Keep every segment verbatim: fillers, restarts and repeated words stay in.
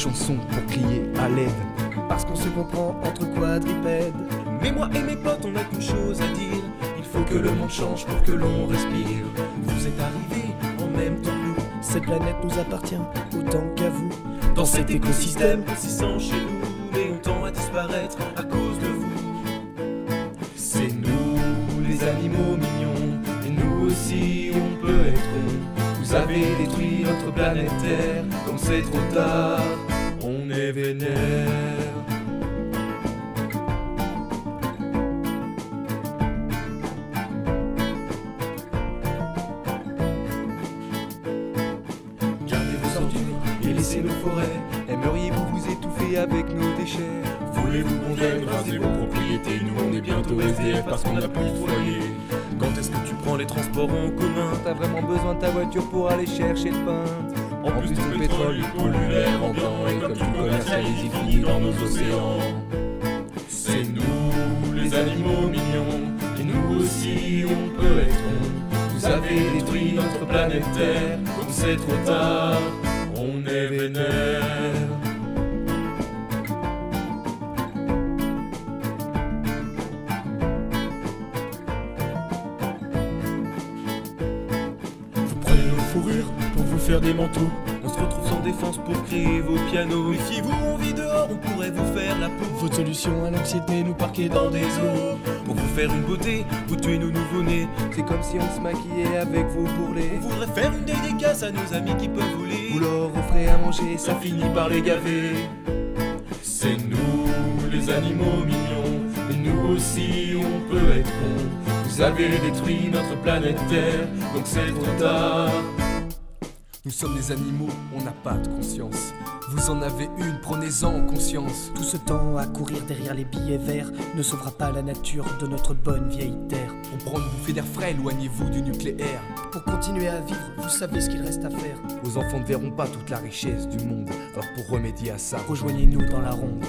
chanson pour crier à l'aide, parce qu'on se comprend entre quadripèdes. Mais moi et mes potes, on a qu'une chose à dire, il faut que le monde change pour que l'on respire. Vous êtes arrivés en même temps que nous, cette planète nous appartient autant qu'à vous. Dans cet écosystème consistant chez nous, mais on tend à disparaître à cause de vous. C'est nous, les animaux mignons, et nous aussi on peut être cons. Vous avez détruit notre planète Terre, comme c'est trop tard, on est vénère. Gardez vos ordures et laissez nos forêts, aimeriez-vous vous étouffer avec nos déchets? Voulez-vous qu'on vienne raser vos propriétés? Nous on est bientôt S D F parce qu'on n'a plus de foyer. Quand est-ce que tu prends les transports en commun? T'as vraiment besoin de ta voiture pour aller chercher le pain. En, en plus, plus le pétrole, il pollue l'air ambiant, et comme tu commercialises, il finit dans nos océans. C'est nous, les animaux mignons, et nous aussi on peut être on. Vous avez détruit notre planète Terre, comme c'est trop tard, on est vénère. Fourrure pour vous faire des manteaux, on se retrouve sans défense pour créer vos pianos. Méfiez-vous, on vit dehors, on pourrait vous faire la peau. Votre solution à l'anxiété, nous parquer dans des eaux. Pour vous faire une beauté, vous tuez nos nouveau-nés. C'est comme si on se maquillait avec vos bourrelets. On voudrait faire une dédicace à nos amis qui peuvent voler. Vous leur offrez à manger, ça finit par les gaver. C'est nous, les animaux mignons, et nous aussi on peut être cons. Vous avez détruit notre planète Terre, donc c'est trop tard. Nous sommes des animaux, on n'a pas de conscience. Vous en avez une, prenez-en conscience. Tout ce temps à courir derrière les billets verts ne sauvera pas la nature de notre bonne vieille Terre. On prend une bouffée d'air frais, éloignez-vous du nucléaire. Pour continuer à vivre, vous savez ce qu'il reste à faire. Vos enfants ne verront pas toute la richesse du monde. Alors pour remédier à ça, rejoignez-nous dans la ronde.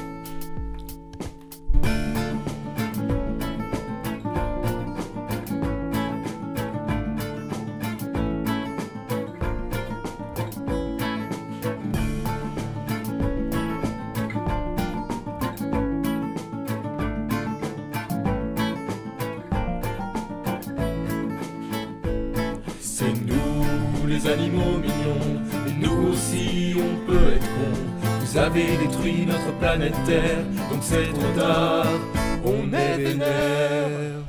C'est nous, les animaux mignons, et nous aussi on peut être cons. Vous avez détruit notre planète Terre, donc c'est trop tard, on est vénère.